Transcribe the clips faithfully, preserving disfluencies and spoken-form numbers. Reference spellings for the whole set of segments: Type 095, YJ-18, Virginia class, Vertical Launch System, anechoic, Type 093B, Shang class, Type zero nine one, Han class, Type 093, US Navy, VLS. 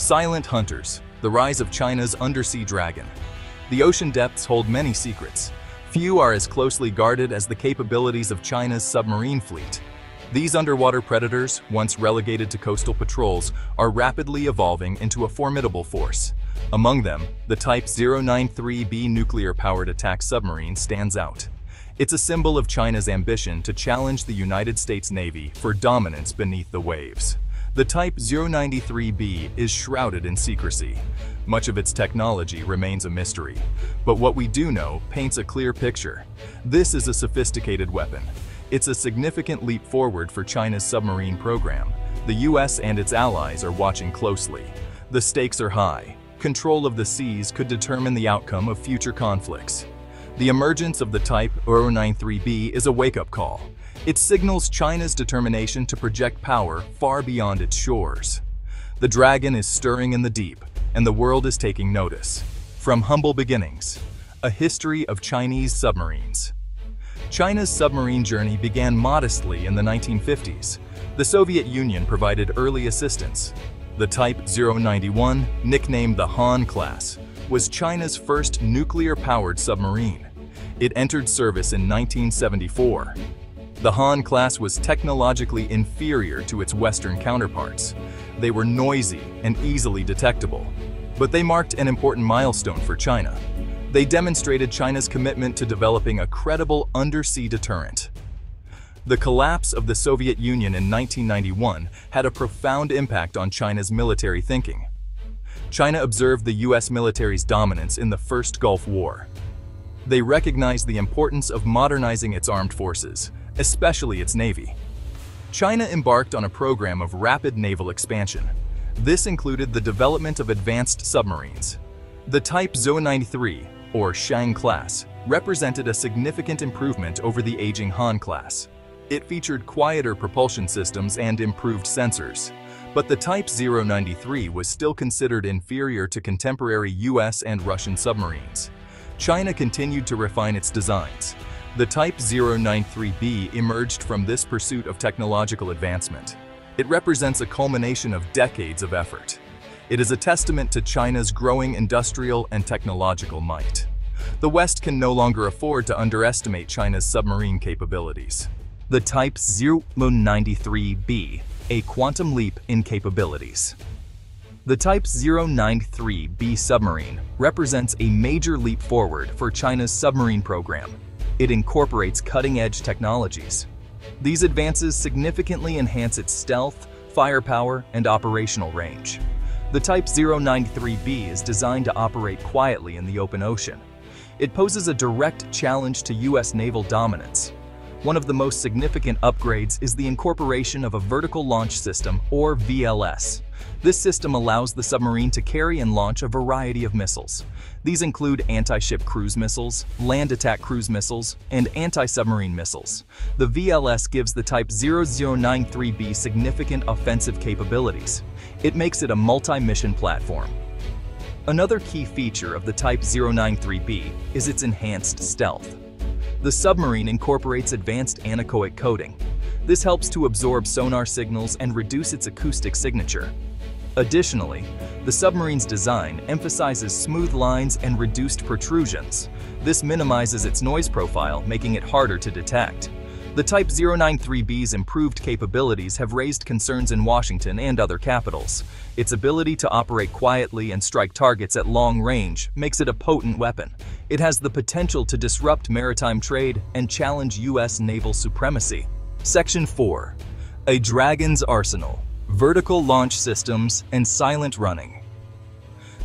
Silent Hunters, the rise of China's undersea dragon. The ocean depths hold many secrets. Few are as closely guarded as the capabilities of China's submarine fleet. These underwater predators, once relegated to coastal patrols, are rapidly evolving into a formidable force. Among them, the Type zero nine three B nuclear-powered attack submarine stands out. It's a symbol of China's ambition to challenge the United States Navy for dominance beneath the waves. The Type zero nine three B is shrouded in secrecy. Much of its technology remains a mystery, but what we do know paints a clear picture. This is a sophisticated weapon. It's a significant leap forward for China's submarine program. The U S and its allies are watching closely. The stakes are high. Control of the seas could determine the outcome of future conflicts. The emergence of the Type zero nine three B is a wake-up call. It signals China's determination to project power far beyond its shores. The dragon is stirring in the deep, and the world is taking notice. From humble beginnings, a history of Chinese submarines. China's submarine journey began modestly in the nineteen fifties. The Soviet Union provided early assistance. The Type zero nine one, nicknamed the Han class, was China's first nuclear-powered submarine. It entered service in nineteen seventy-four. The Han class was technologically inferior to its Western counterparts. They were noisy and easily detectable, but they marked an important milestone for China. They demonstrated China's commitment to developing a credible undersea deterrent. The collapse of the Soviet Union in nineteen ninety-one had a profound impact on China's military thinking. China observed the U S military's dominance in the First Gulf War. They recognized the importance of modernizing its armed forces, especially its navy. China embarked on a program of rapid naval expansion. This included the development of advanced submarines. The Type zero nine three, or Shang class, represented a significant improvement over the aging Han class. It featured quieter propulsion systems and improved sensors, but the Type zero nine three was still considered inferior to contemporary U S and Russian submarines. China continued to refine its designs. The Type zero nine three B emerged from this pursuit of technological advancement. It represents a culmination of decades of effort. It is a testament to China's growing industrial and technological might. The West can no longer afford to underestimate China's submarine capabilities. The Type zero nine three B, a quantum leap in capabilities. The Type zero nine three B submarine represents a major leap forward for China's submarine program. It incorporates cutting-edge technologies. These advances significantly enhance its stealth, firepower, and operational range. The Type zero nine three B is designed to operate quietly in the open ocean. It poses a direct challenge to U S naval dominance. One of the most significant upgrades is the incorporation of a Vertical Launch System, or V L S. This system allows the submarine to carry and launch a variety of missiles. These include anti-ship cruise missiles, land attack cruise missiles, and anti-submarine missiles. The V L S gives the Type zero nine three B significant offensive capabilities. It makes it a multi-mission platform. Another key feature of the Type zero nine three B is its enhanced stealth. The submarine incorporates advanced anechoic coating. This helps to absorb sonar signals and reduce its acoustic signature. Additionally, the submarine's design emphasizes smooth lines and reduced protrusions. This minimizes its noise profile, making it harder to detect. The Type zero nine three B's improved capabilities have raised concerns in Washington and other capitals. Its ability to operate quietly and strike targets at long range makes it a potent weapon. It has the potential to disrupt maritime trade and challenge U S naval supremacy. Section four. A Dragon's Arsenal, Vertical Launch Systems, and Silent Running.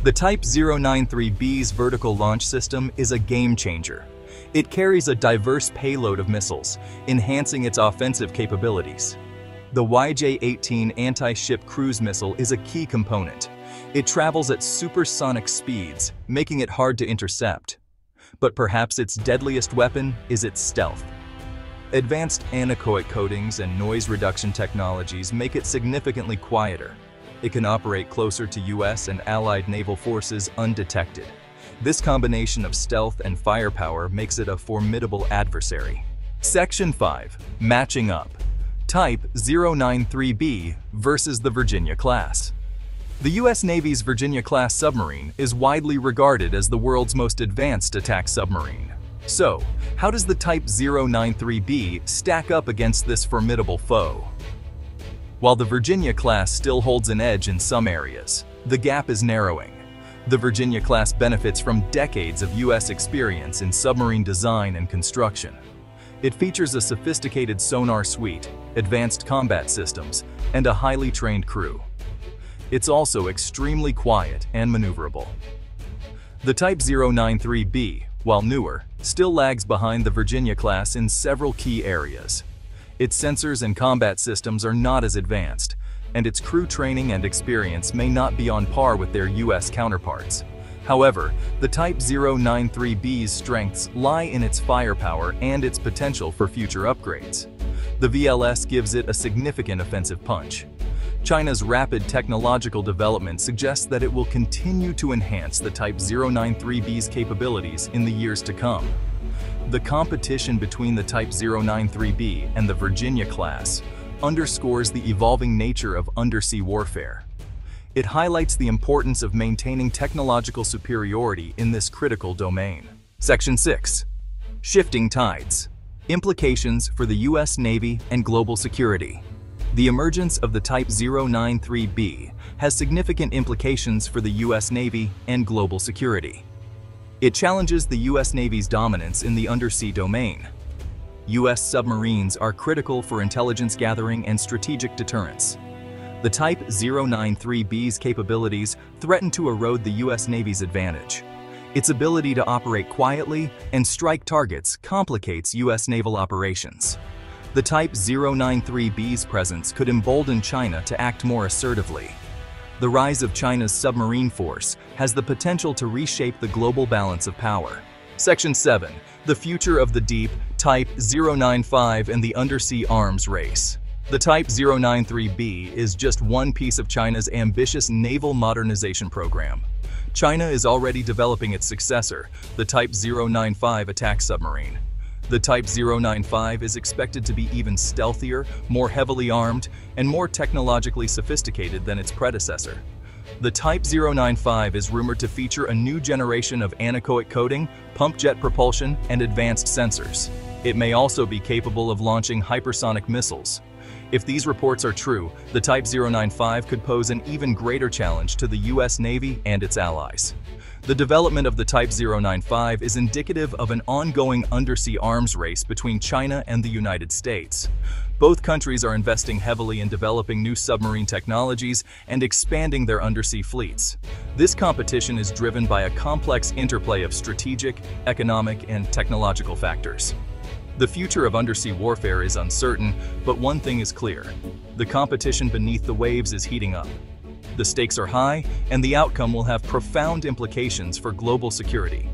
The Type zero nine three B's vertical launch system is a game-changer. It carries a diverse payload of missiles, enhancing its offensive capabilities. The Y J eighteen anti-ship cruise missile is a key component. It travels at supersonic speeds, making it hard to intercept. But perhaps its deadliest weapon is its stealth. Advanced anechoic coatings and noise reduction technologies make it significantly quieter. It can operate closer to U S and allied naval forces undetected. This combination of stealth and firepower makes it a formidable adversary. Section five. Matching up. Type zero nine three B versus the Virginia class. The U S Navy's Virginia class submarine is widely regarded as the world's most advanced attack submarine. So, how does the Type zero nine three B stack up against this formidable foe? While the Virginia class still holds an edge in some areas, the gap is narrowing. The Virginia class benefits from decades of U S experience in submarine design and construction. It features a sophisticated sonar suite, advanced combat systems, and a highly trained crew. It's also extremely quiet and maneuverable. The Type zero nine three B, while newer, still lags behind the Virginia class in several key areas. Its sensors and combat systems are not as advanced, and its crew training and experience may not be on par with their U S counterparts. However, the Type zero nine three B's strengths lie in its firepower and its potential for future upgrades. The V L S gives it a significant offensive punch. China's rapid technological development suggests that it will continue to enhance the Type zero nine three B's capabilities in the years to come. The competition between the Type zero nine three B and the Virginia class underscores the evolving nature of undersea warfare. It highlights the importance of maintaining technological superiority in this critical domain. Section six. Shifting tides. Implications for the U S Navy and global security. The emergence of the Type zero nine three B has significant implications for the U S Navy and global security. It challenges the U S Navy's dominance in the undersea domain. U S submarines are critical for intelligence gathering and strategic deterrence. The Type zero nine three B's capabilities threaten to erode the U S Navy's advantage. Its ability to operate quietly and strike targets complicates U S naval operations. The Type zero nine three B's presence could embolden China to act more assertively. The rise of China's submarine force has the potential to reshape the global balance of power. Section seven. The future of the deep, Type zero nine five and the undersea arms race. The Type zero nine three B is just one piece of China's ambitious naval modernization program. China is already developing its successor, the Type zero nine five attack submarine. The Type zero nine five is expected to be even stealthier, more heavily armed, and more technologically sophisticated than its predecessor. The Type zero nine five is rumored to feature a new generation of anechoic coating, pump jet propulsion, and advanced sensors. It may also be capable of launching hypersonic missiles. If these reports are true, the Type zero nine five could pose an even greater challenge to the U S Navy and its allies. The development of the Type zero nine five is indicative of an ongoing undersea arms race between China and the United States. Both countries are investing heavily in developing new submarine technologies and expanding their undersea fleets. This competition is driven by a complex interplay of strategic, economic, and technological factors. The future of undersea warfare is uncertain, but one thing is clear: the competition beneath the waves is heating up. The stakes are high, and the outcome will have profound implications for global security.